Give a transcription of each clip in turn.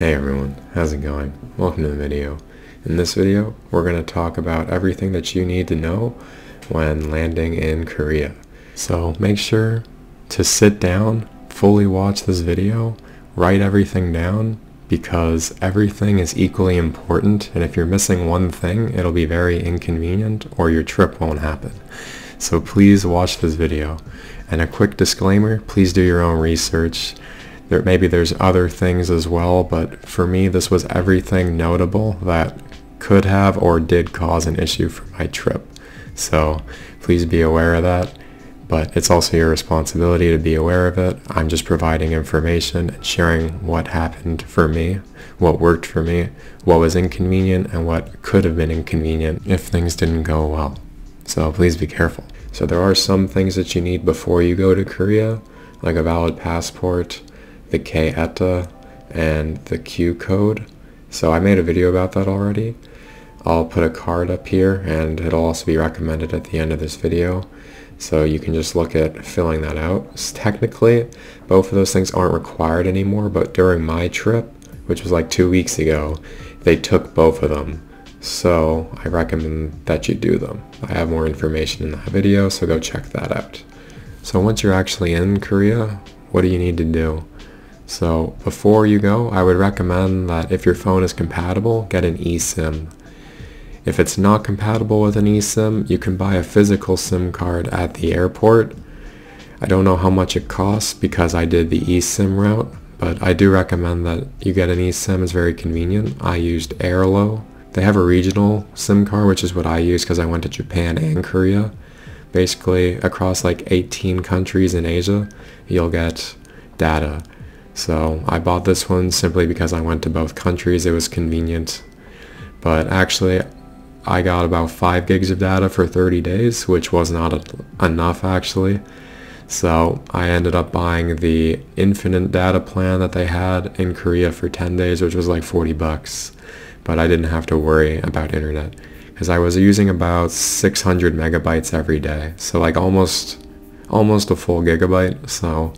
Hey everyone, how's it going? Welcome to the video. In this video, we're going to talk about everything that you need to know when landing in Korea. So make sure to sit down, fully watch this video, write everything down, because everything is equally important, and if you're missing one thing, it'll be very inconvenient or your trip won't happen. So please watch this video. And a quick disclaimer, please do your own research. Maybe there's other things as well, but for me this was everything notable that could have or did cause an issue for my trip. So please be aware of that, but it's also your responsibility to be aware of it. I'm just providing information and sharing what happened for me, what worked for me, what was inconvenient, and what could have been inconvenient if things didn't go well. So please be careful. So there are some things that you need before you go to Korea, like a valid passport, the K-ETA, and the Q Code. So I made a video about that already. I'll put a card up here, and it'll also be recommended at the end of this video. So you can just look at filling that out. Technically, both of those things aren't required anymore, but during my trip, which was like 2 weeks ago, they took both of them. So I recommend that you do them. I have more information in that video, so go check that out. So once you're actually in Korea, what do you need to do? So before you go, I would recommend that if your phone is compatible, get an eSIM. If it's not compatible with an eSIM, you can buy a physical SIM card at the airport. I don't know how much it costs because I did the eSIM route, but I do recommend that you get an eSIM. It's very convenient. I used Airalo. They have a regional SIM card, which is what I use because I went to Japan and Korea. Basically, across like 18 countries in Asia, you'll get data. So I bought this one simply because I went to both countries. It was convenient. But actually, I got about 5 gigs of data for 30 days, which was not enough actually. So I ended up buying the infinite data plan that they had in Korea for 10 days, which was like $40. But I didn't have to worry about internet because I was using about 600 megabytes every day. So like almost a full gigabyte. So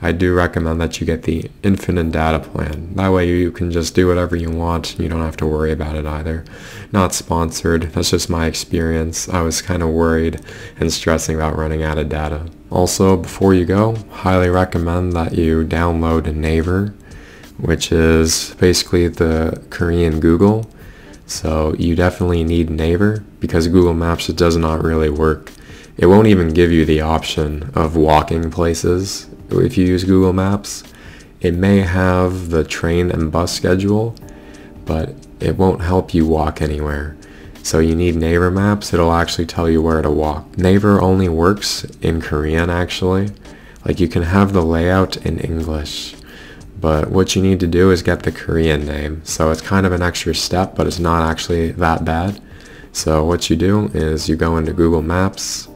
I do recommend that you get the infinite data plan. That way you can just do whatever you want. You don't have to worry about it either. Not sponsored. That's just my experience. I was kind of worried and stressing about running out of data. Also, before you go, highly recommend that you download Naver, which is basically the Korean Google. So you definitely need Naver because Google Maps, it does not really work. It won't even give you the option of walking places. If you use Google Maps, it may have the train and bus schedule, but it won't help you walk anywhere. So you need Naver Maps. It'll actually tell you where to walk. Naver only works in Korean actually. Like you can have the layout in English, but what you need to do is get the Korean name. So it's kind of an extra step, but it's not actually that bad. So what you do is you go into Google Maps,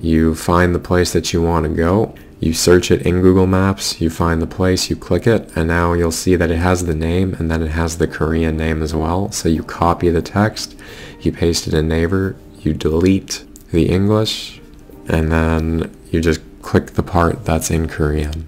you find the place that you want to go. You search it in Google Maps, you find the place, you click it, and now you'll see that it has the name and then it has the Korean name as well. So you copy the text, you paste it in Naver, you delete the English, and then you just click the part that's in Korean.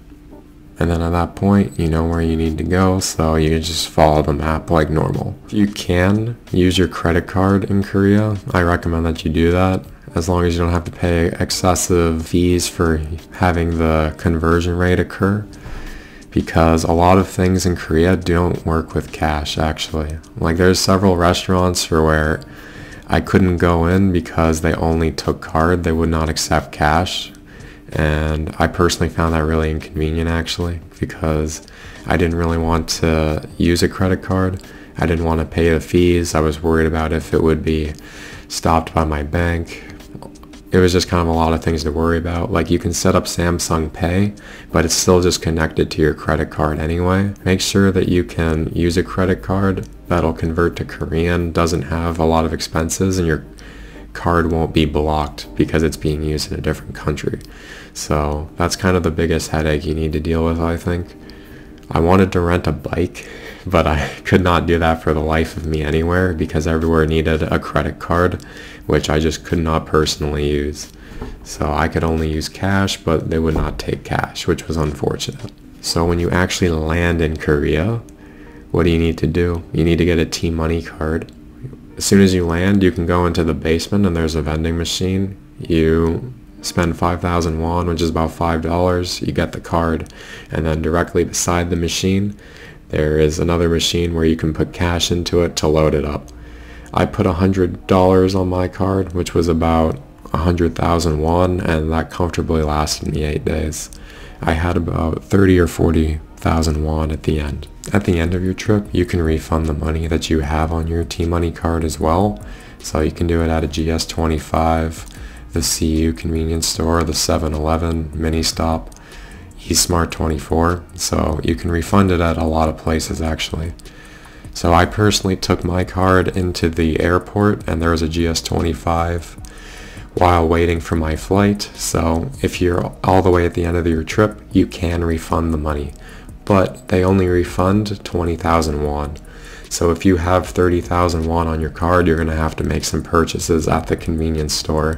And then at that point, you know where you need to go, so you just follow the map like normal. You can use your credit card in Korea. I recommend that you do that, as long as you don't have to pay excessive fees for having the conversion rate occur, because a lot of things in Korea don't work with cash actually. Like there's several restaurants for where I couldn't go in because they only took card, they would not accept cash, and I personally found that really inconvenient actually, because I didn't really want to use a credit card. I didn't want to pay the fees. I was worried about if it would be stopped by my bank. It was just kind of a lot of things to worry about. Like you can set up Samsung Pay, but it's still just connected to your credit card anyway. Make sure that you can use a credit card that'll convert to Korean, doesn't have a lot of expenses, and your card won't be blocked because it's being used in a different country. So that's kind of the biggest headache you need to deal with, I think. I wanted to rent a bike, but I could not do that for the life of me anywhere because everywhere needed a credit card, which I just could not personally use. So I could only use cash, but they would not take cash, which was unfortunate. So when you actually land in Korea, what do you need to do? You need to get a T-Money card. As soon as you land, you can go into the basement and there's a vending machine. You spend 5,000 won, which is about $5, you get the card, and then directly beside the machine, there is another machine where you can put cash into it to load it up. I put $100 on my card, which was about 100,000 won, and that comfortably lasted me 8 days. I had about 30 or 40,000 won at the end. At the end of your trip, you can refund the money that you have on your T-Money card as well. So you can do it at a GS25, the CU convenience store, the 7-Eleven, mini-stop, eSmart24. So you can refund it at a lot of places actually. So I personally took my card into the airport and there was a GS25 while waiting for my flight. So if you're all the way at the end of your trip, you can refund the money. But they only refund 20,000 won. So if you have 30,000 won on your card, you're going to have to make some purchases at the convenience store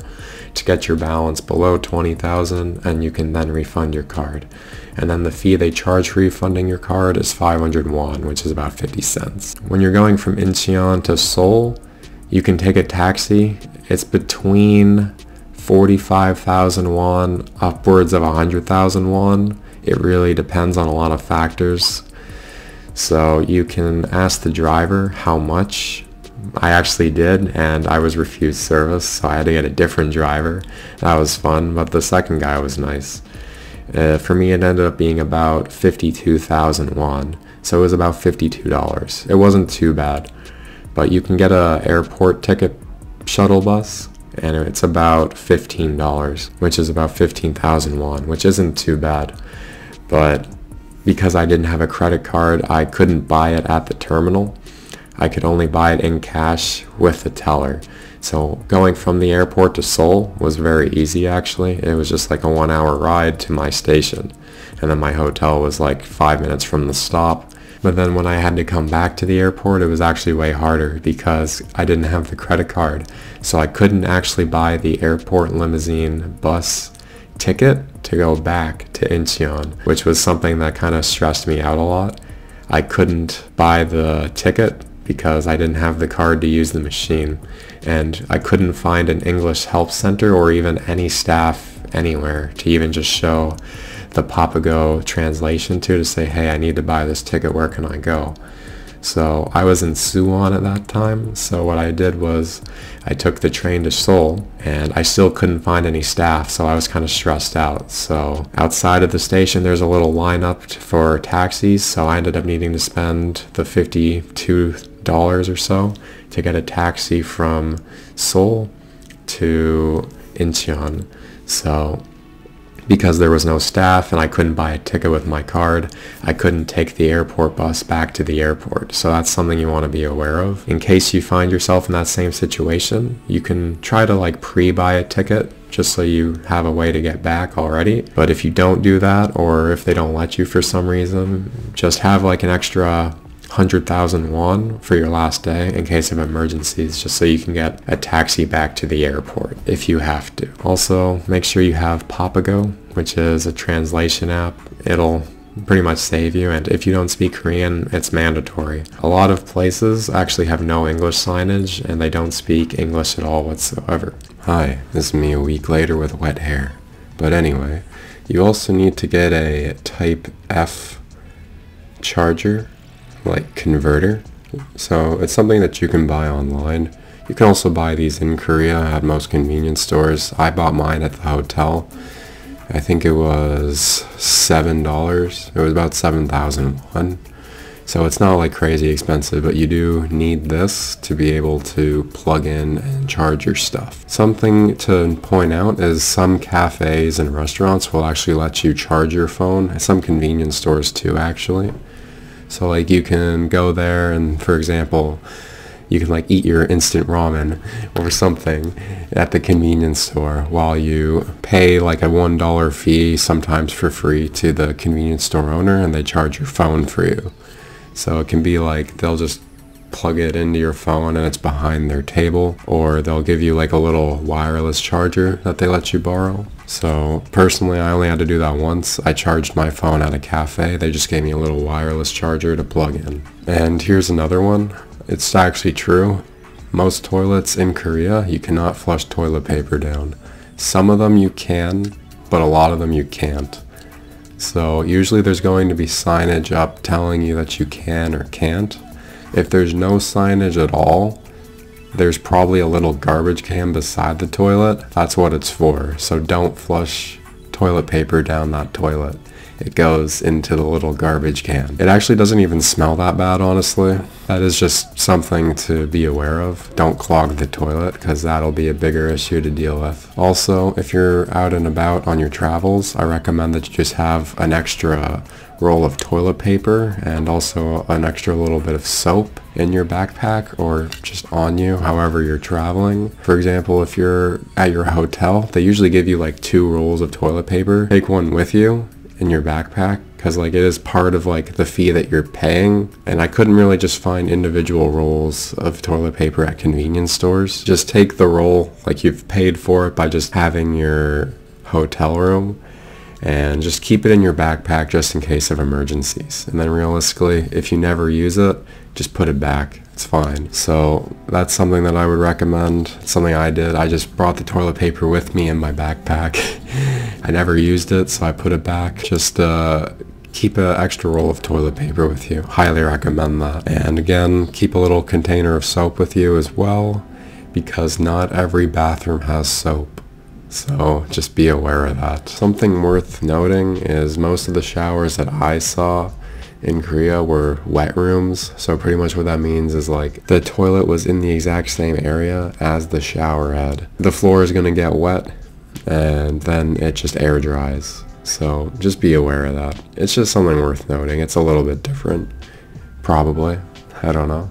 to get your balance below 20,000, and you can then refund your card. And then the fee they charge for refunding your card is 500 won, which is about 50 cents. When you're going from Incheon to Seoul, you can take a taxi. It's between 45,000 won upwards of 100,000 won. It really depends on a lot of factors. So you can ask the driver how much. I actually did, and I was refused service, so I had to get a different driver. That was fun, but the second guy was nice. For me, it ended up being about 52,000 won, so it was about $52. It wasn't too bad, but you can get an airport ticket shuttle bus, and it's about $15, which is about 15,000 won, which isn't too bad, but because I didn't have a credit card, I couldn't buy it at the terminal. I could only buy it in cash with the teller. So going from the airport to Seoul was very easy actually. It was just like a 1 hour ride to my station. And then my hotel was like 5 minutes from the stop. But then when I had to come back to the airport, it was actually way harder because I didn't have the credit card. So I couldn't actually buy the airport limousine bus ticket to go back to Incheon, which was something that kind of stressed me out a lot. I couldn't buy the ticket because I didn't have the card to use the machine, and I couldn't find an English help center or even any staff anywhere to even just show the Papago translation to say, hey, I need to buy this ticket, where can I go? So I was in Suwon at that time, so what I did was I took the train to Seoul, and I still couldn't find any staff, so I was kind of stressed out. So outside of the station there's a little lineup for taxis, so I ended up needing to spend the $52 or so to get a taxi from Seoul to Incheon. So because there was no staff and I couldn't buy a ticket with my card, I couldn't take the airport bus back to the airport. So that's something you want to be aware of. In case you find yourself in that same situation, you can try to like pre-buy a ticket just so you have a way to get back already. But if you don't do that, or if they don't let you for some reason, just have like an extra 100,000 won for your last day in case of emergencies, just so you can get a taxi back to the airport if you have to. Also, make sure you have Papago, which is a translation app. It'll pretty much save you, and if you don't speak Korean, it's mandatory. A lot of places actually have no English signage, and they don't speak English at all whatsoever. Hi, this is me a week later with wet hair. But anyway, you also need to get a Type F charger, like converter. So it's something that you can buy online. You can also buy these in Korea at most convenience stores. I bought mine at the hotel. I think it was $7. It was about 7,000 won. So it's not like crazy expensive, but you do need this to be able to plug in and charge your stuff. Something to point out is some cafes and restaurants will actually let you charge your phone. Some convenience stores too actually. So like you can go there and, for example, you can like eat your instant ramen or something at the convenience store while you pay like a $1 fee, sometimes for free, to the convenience store owner, and they charge your phone for you. So it can be like they'll just plug it into your phone and it's behind their table, or they'll give you like a little wireless charger that they let you borrow. So personally, I only had to do that once. I charged my phone at a cafe. They just gave me a little wireless charger to plug in. And here's another one. It's actually true. Most toilets in Korea, you cannot flush toilet paper down. Some of them you can, but a lot of them you can't. So usually there's going to be signage up telling you that you can or can't. If there's no signage at all, there's probably a little garbage can beside the toilet. That's what it's for. So don't flush toilet paper down that toilet. It goes into the little garbage can. It actually doesn't even smell that bad, honestly. That is just something to be aware of. Don't clog the toilet, because that'll be a bigger issue to deal with. Also, if you're out and about on your travels, I recommend that you just have an extra roll of toilet paper and also an extra little bit of soap in your backpack or just on you, however you're traveling. For example, if you're at your hotel, they usually give you like 2 rolls of toilet paper. Take one with you in your backpack, because like it is part of like the fee that you're paying, and I couldn't really just find individual rolls of toilet paper at convenience stores. Just take the roll, like you've paid for it by just having your hotel room, and just keep it in your backpack just in case of emergencies. And then realistically, if you never use it, just put it back. It's fine. So that's something that I would recommend. It's something I did. I just brought the toilet paper with me in my backpack. I never used it, so I put it back. Just keep an extra roll of toilet paper with you. Highly recommend that. And again, keep a little container of soap with you as well, because not every bathroom has soap. So just be aware of that. Something worth noting is most of the showers that I saw in Korea were wet rooms. So pretty much what that means is like the toilet was in the exact same area as the shower head. The floor is going to get wet and then it just air dries. So just be aware of that. It's just something worth noting. It's a little bit different, probably. I don't know.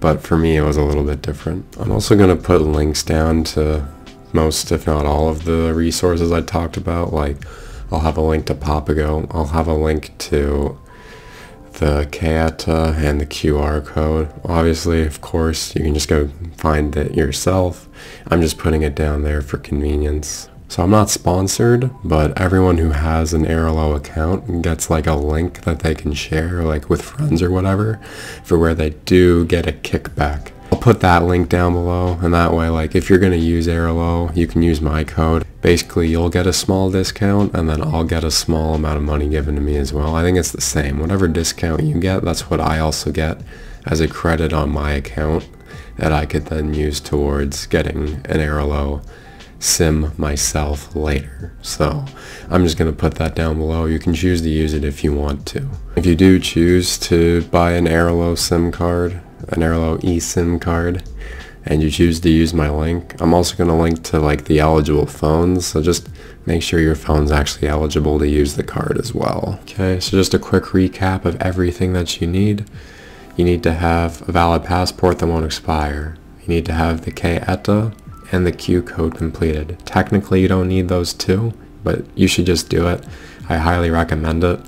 But for me, it was a little bit different. I'm also going to put links down to most, if not all, of the resources I talked about. Like, I'll have a link to Papago. I'll have a link to the K-ETA and the QR code. Obviously, of course, you can just go find it yourself. I'm just putting it down there for convenience. So I'm not sponsored, but everyone who has an Airalo account gets like a link that they can share like with friends or whatever, for where they do get a kickback. I'll put that link down below, and that way, like, if you're going to use Airalo, you can use my code. Basically, you'll get a small discount, and then I'll get a small amount of money given to me as well. I think it's the same. Whatever discount you get, that's what I also get as a credit on my account that I could then use towards getting an Airalo SIM myself later. So I'm just going to put that down below. You can choose to use it if you want to. If you do choose to buy an Airalo SIM card, an Airalo eSIM card, and you choose to use my link, I'm also going to link to like the eligible phones, so just make sure your phone's actually eligible to use the card as well. Okay, so just a quick recap of everything that you need. You need to have a valid passport that won't expire. You need to have the K-ETA and the Q code completed. Technically, you don't need those two, but you should just do it. I highly recommend it,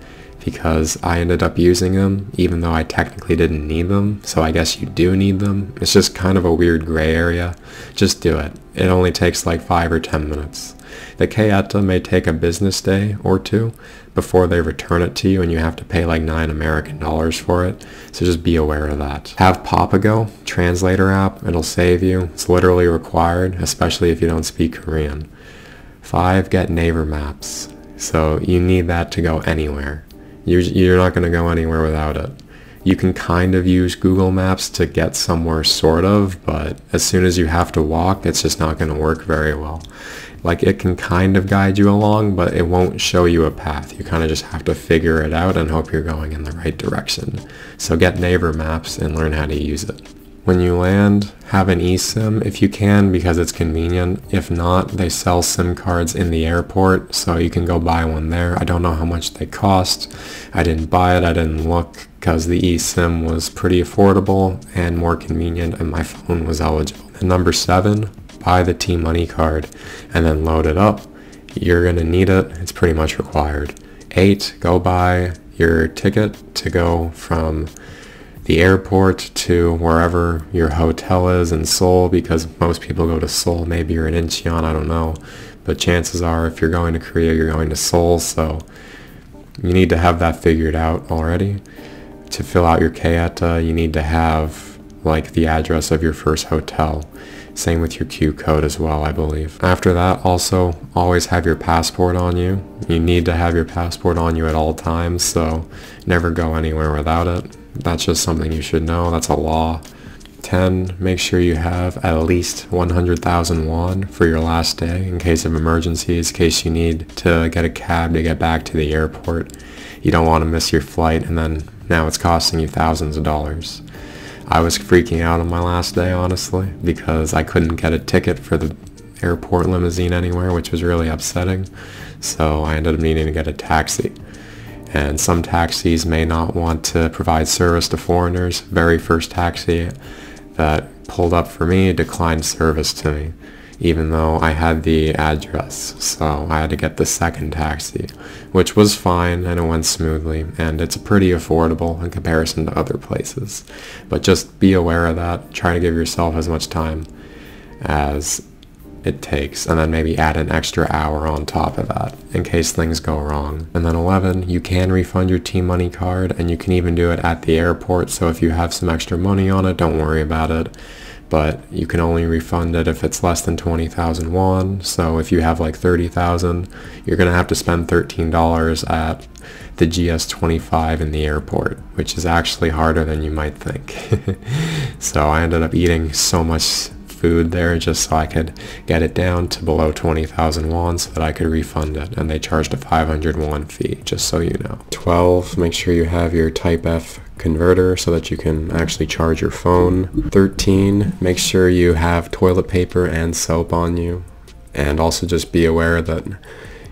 because I ended up using them even though I technically didn't need them. So I guess you do need them. It's just kind of a weird gray area. Just do it. It only takes like 5 or 10 minutes. The K-ETA may take a business day or two before they return it to you, and you have to pay like $9 American for it. So just be aware of that. Have Papago translator app. It'll save you. It's literally required, especially if you don't speak Korean. 5, get Naver maps. So you need that to go anywhere. You're not going to go anywhere without it. You can kind of use Google Maps to get somewhere, sort of, but as soon as you have to walk, it's just not going to work very well. Like, it can kind of guide you along, but it won't show you a path. You kind of just have to figure it out and hope you're going in the right direction. So get Naver Maps and learn how to use it. When you land, have an eSIM if you can, because it's convenient. If not, they sell SIM cards in the airport, so you can go buy one there. I don't know how much they cost. I didn't buy it, I didn't look, because the eSIM was pretty affordable and more convenient, and my phone was eligible. And number 7, buy the T-Money card and then load it up. You're going to need it. It's pretty much required. 8, go buy your ticket to go from the airport to wherever your hotel is in Seoul, because most people go to Seoul. Maybe you're in Incheon, I don't know. But chances are if you're going to Korea, you're going to Seoul, so you need to have that figured out already. To fill out your K-ETA, you need to have like the address of your first hotel. Same with your Q code as well, I believe. After that, also always have your passport on you. You need to have your passport on you at all times, so never go anywhere without it. That's just something you should know. That's a law. 10. Make sure you have at least 100,000 won for your last day in case of emergencies, in case you need to get a cab to get back to the airport. You don't want to miss your flight, and then now it's costing you thousands of dollars. I was freaking out on my last day, honestly, because I couldn't get a ticket for the airport limousine anywhere, which was really upsetting. So I ended up needing to get a taxi. And some taxis may not want to provide service to foreigners. Very first taxi that pulled up for me declined service to me, even though I had the address. So I had to get the second taxi, which was fine, and it went smoothly, and it's pretty affordable in comparison to other places. But just be aware of that. Try to give yourself as much time as it takes, and then maybe add an extra hour on top of that in case things go wrong. And then 11, you can refund your T-Money card, and you can even do it at the airport, so if you have some extra money on it, don't worry about it. But you can only refund it if it's less than 20,000 won, so if you have like 30,000, you're gonna have to spend $13 at the GS25 in the airport, which is actually harder than you might think. So I ended up eating so much food there just so I could get it down to below 20,000 won so that I could refund it, and they charged a 500 won fee, just so you know. 12, make sure you have your Type F converter so that you can actually charge your phone. 13, make sure you have toilet paper and soap on you, and also just be aware that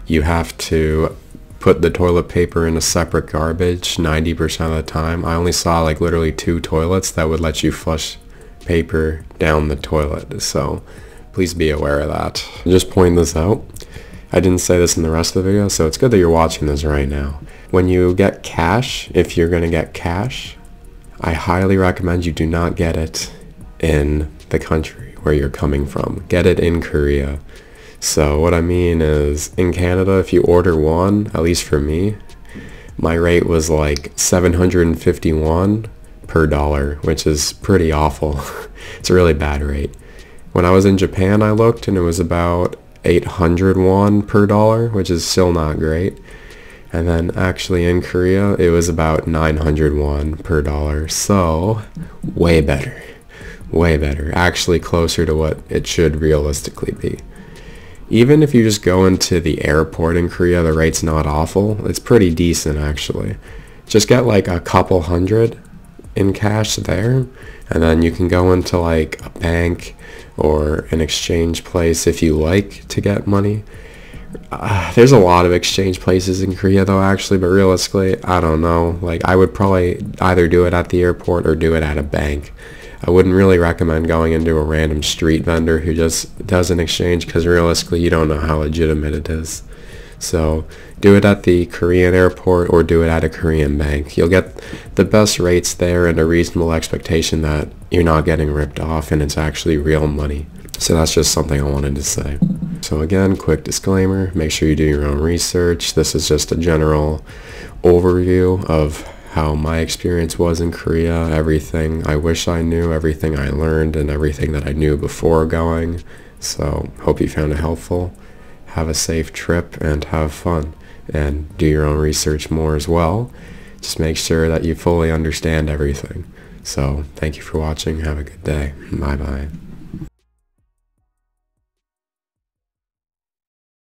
you have to put the toilet paper in a separate garbage 90% of the time. I only saw like literally 2 toilets that would let you flush paper down the toilet, so please be aware of that. Just point this out. I didn't say this in the rest of the video, so it's good that you're watching this right now. When you get cash, if you're gonna get cash, I highly recommend you do not get it in the country where you're coming from. Get it in Korea. So what I mean is, in Canada, if you order won, at least for me, my rate was like 750 won per dollar, which is pretty awful. It's a really bad rate. When I was in Japan, I looked, and it was about 800 won per dollar, which is still not great. And then actually in Korea, it was about 900 won per dollar, so way better. Way better. Actually closer to what it should realistically be. Even if you just go into the airport in Korea, the rate's not awful. It's pretty decent, actually. Just get like a couple hundred in cash there, and then you can go into like a bank or an exchange place if you like to get money. There's a lot of exchange places in Korea though, actually, but realistically, I don't know, like I would probably either do it at the airport or do it at a bank. I wouldn't really recommend going into a random street vendor who just does an exchange, because realistically you don't know how legitimate it is. So do it at the Korean airport or do it at a Korean bank. You'll get the best rates there and a reasonable expectation that you're not getting ripped off and it's actually real money. So that's just something I wanted to say. So again, quick disclaimer, make sure you do your own research. This is just a general overview of how my experience was in Korea, everything I wish I knew, everything I learned, and everything that I knew before going. So hope you found it helpful. Have a safe trip and have fun, and do your own research more as well. Just make sure that you fully understand everything. So thank you for watching. Have a good day. Bye bye.